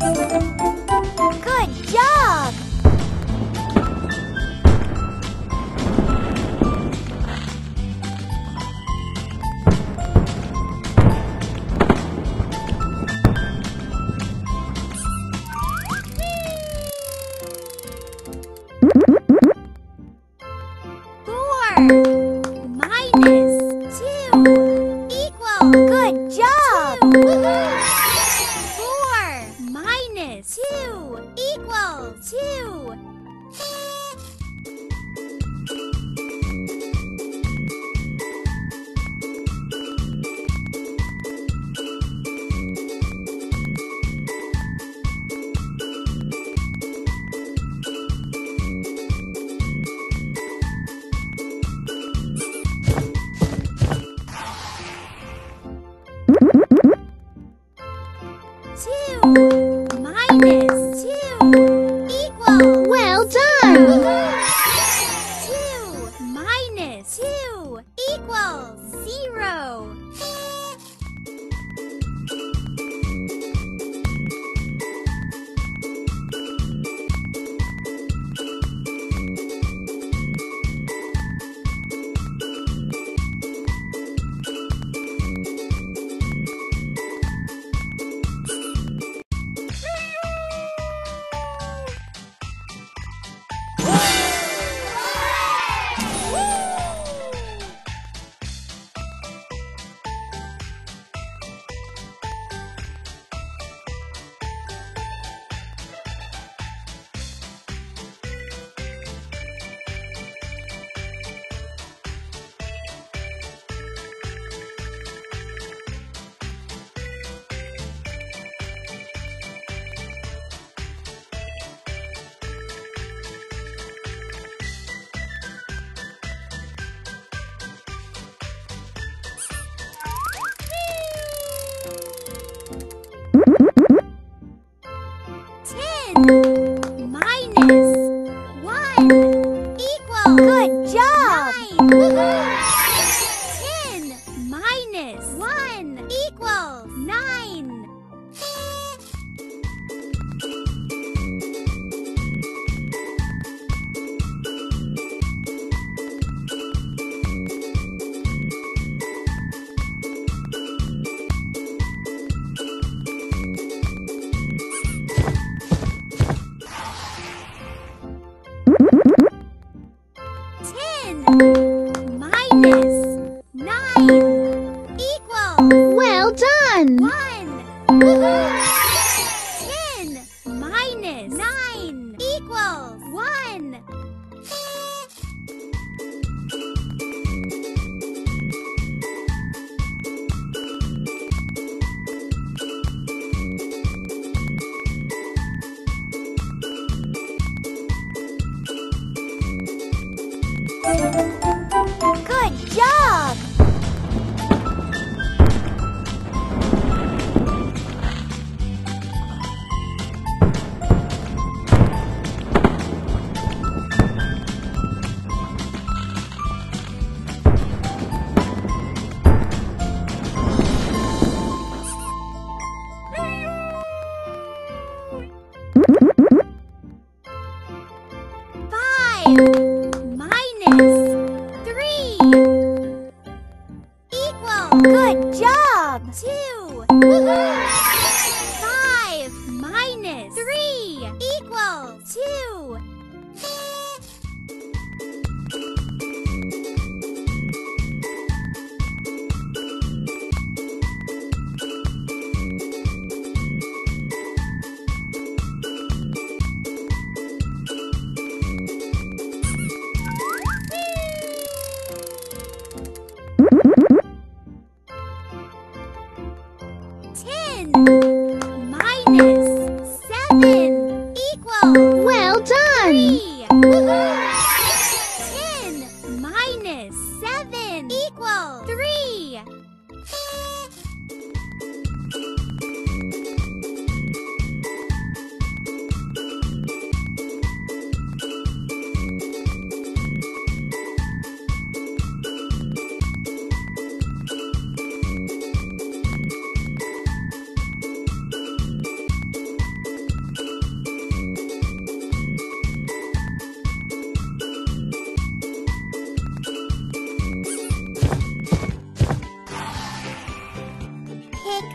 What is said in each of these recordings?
Good job!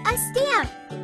a stamp.